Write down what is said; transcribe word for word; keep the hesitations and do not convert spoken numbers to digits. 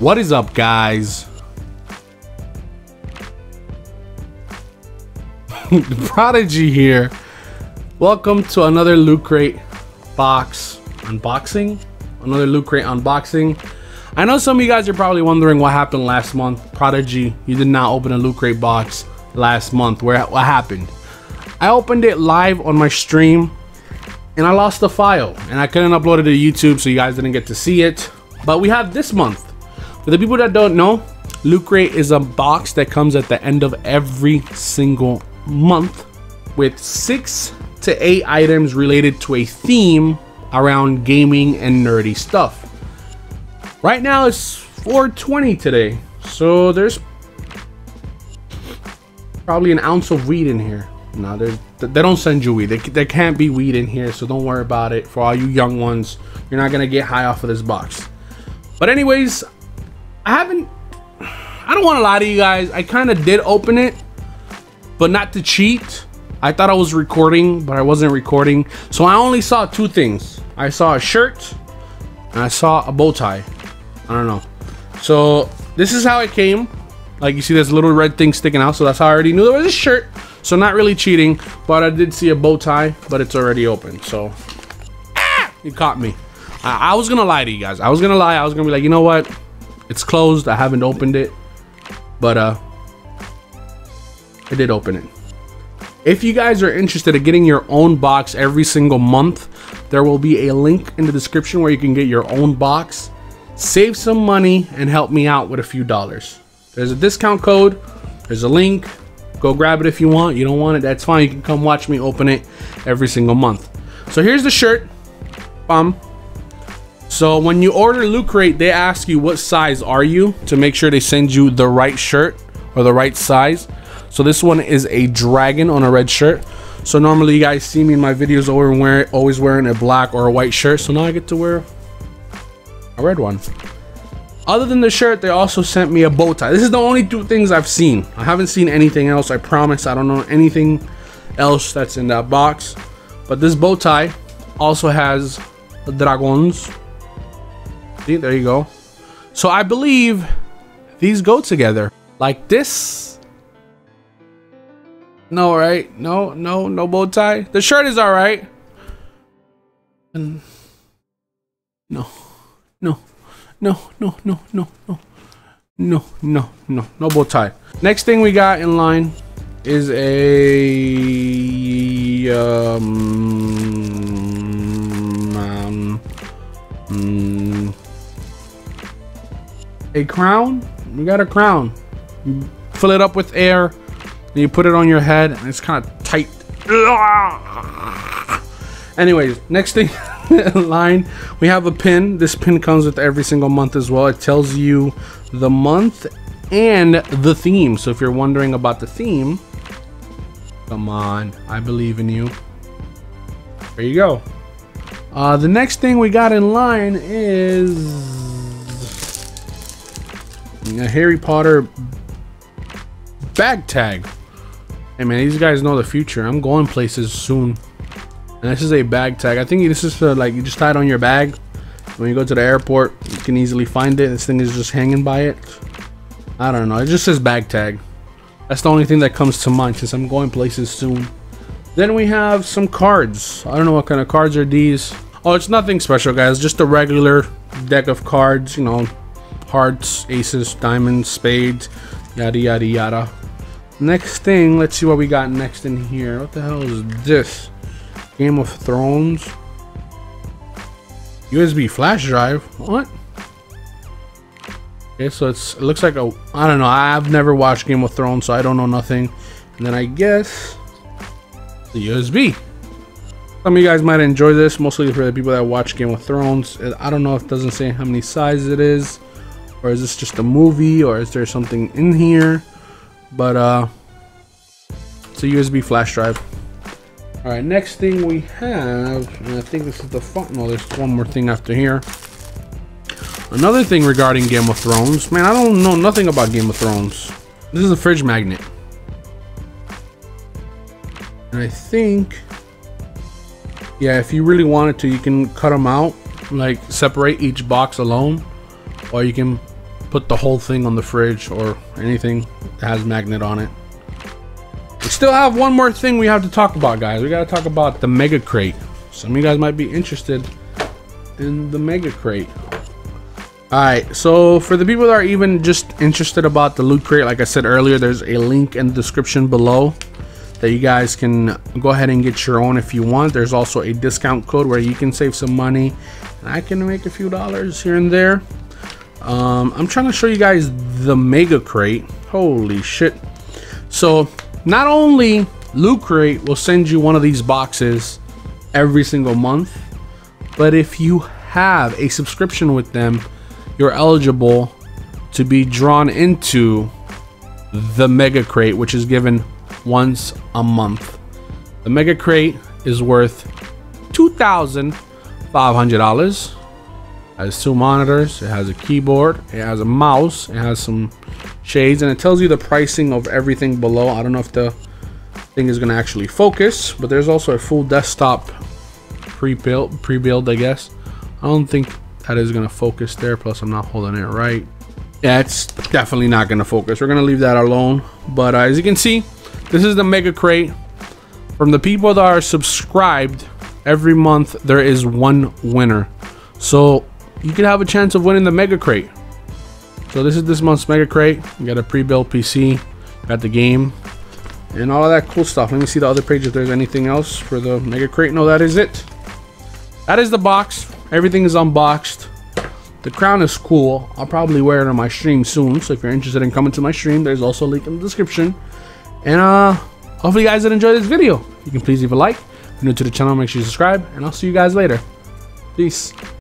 What is up, guys? Prodigy here. Welcome to another Loot Crate box unboxing. Another Loot Crate unboxing. I know some of you guys are probably wondering what happened last month. Prodigy, you did not open a Loot Crate box last month. Where, what happened? I opened it live on my stream and I lost the file and I couldn't upload it to YouTube, so you guys didn't get to see it. But we have this month. For the people that don't know, Loot Crate is a box that comes at the end of every single month with six to eight items related to a theme around gaming and nerdy stuff. Right now it's four twenty today, so there's probably an ounce of weed in here. No, they don't send you weed. They, there can't be weed in here, so don't worry about it. For all you young ones, you're not gonna get high off of this box. But anyways, I haven't, I don't want to lie to you guys, I kind of did open it, but not to cheat. I thought I was recording, but I wasn't recording. So I only saw two things. I saw a shirt and I saw a bow tie. I don't know. So this is how it came. Like, you see this little red thing sticking out, so that's how I already knew there was a shirt. So not really cheating, but I did see a bow tie, but it's already open. So, ah, you caught me. I, I was going to lie to you guys. I was going to lie. I was going to be like, you know what? It's closed. I haven't opened it, but uh, I did open it. If you guys are interested in getting your own box every single month, there will be a link in the description where you can get your own box. Save some money and help me out with a few dollars. There's a discount code. There's a link. Go grab it if you want. You don't want it, that's fine. You can come watch me open it every single month. So here's the shirt. Um. So when you order Loot Crate, they ask you what size are you to make sure they send you the right shirt or the right size. So this one is a dragon on a red shirt. So normally you guys see me in my videos always wearing a black or a white shirt. So now I get to wear a red one. Other than the shirt, they also sent me a bow tie. This is the only two things I've seen. I haven't seen anything else. I promise I don't know anything else that's in that box. But this bow tie also has dragons. See, there you go. So I believe these go together like this. No, right? No, no, no bow tie. The shirt is all right. And no, no, no, no, no, no, no, no, no, no, no bow tie. Next thing we got in line is a um, um, um a crown. We got a crown. You fill it up with air and you put it on your head and it's kind of tight. Anyways, next thing in line, we have a pin. This pin comes with every single month as well. It tells you the month and the theme. So if you're wondering about the theme, come on, I believe in you. There you go. Uh, the next thing we got in line is a Harry Potter bag tag. Hey man, these guys know the future. I'm going places soon. And this is a bag tag. I think this is for, like, you just tie it on your bag. When you go to the airport, you can easily find it. This thing is just hanging by it. I don't know. It just says bag tag. That's the only thing that comes to mind since I'm going places soon. Then we have some cards. I don't know what kind of cards are these. Oh, it's nothing special, guys. Just a regular deck of cards, you know. Hearts, aces, diamonds, spades, yada yada yada. Next thing, let's see what we got next in here. What the hell is this? Game of Thrones U S B flash drive. What? Okay, so it's, it looks like a, I don't know, I've never watched Game of Thrones, so I don't know nothing. And then I guess the U S B. Some of you guys might enjoy this, mostly for the people that watch Game of Thrones. I don't know, if it doesn't say how many sizes it is. Or is this just a movie, or is there something in here? But uh, it's a U S B flash drive. All right, next thing we have, and I think this is the fun. No, there's one more thing after here. Another thing regarding Game of Thrones. Man, I don't know nothing about Game of Thrones. This is a fridge magnet. And I think, yeah, if you really wanted to, you can cut them out, like separate each box alone. Or you can put the whole thing on the fridge or anything that has magnet on it. We still have one more thing we have to talk about, guys. We got to talk about the Mega Crate. Some of you guys might be interested in the Mega Crate. Alright, so for the people that are even just interested about the Loot Crate, like I said earlier, there's a link in the description below that you guys can go ahead and get your own if you want. There's also a discount code where you can save some money, and I can make a few dollars here and there. Um, I'm trying to show you guys the Mega Crate. Holy shit. So not only Loot Crate will send you one of these boxes every single month, but if you have a subscription with them, you're eligible to be drawn into the Mega Crate, which is given once a month. The Mega Crate is worth two thousand five hundred dollars. It has two monitors, it has a keyboard, it has a mouse, it has some shades, and it tells you the pricing of everything below. I don't know if the thing is going to actually focus, but there's also a full desktop pre-built, pre-build, I guess. I don't think that is going to focus there, plus I'm not holding it right. Yeah, it's definitely not going to focus. We're going to leave that alone. But uh, as you can see, this is the Mega Crate. From the people that are subscribed, every month there is one winner. So you could have a chance of winning the Mega Crate. So this is this month's Mega Crate. You got a pre-built P C, got the game, and all of that cool stuff. Let me see the other page if there's anything else for the Mega Crate. No, that is it. That is the box. Everything is unboxed. The crown is cool. I'll probably wear it on my stream soon. So if you're interested in coming to my stream, there's also a link in the description. And uh, hopefully you guys did enjoy this video. You can please leave a like. If you're new to the channel, make sure you subscribe. And I'll see you guys later. Peace.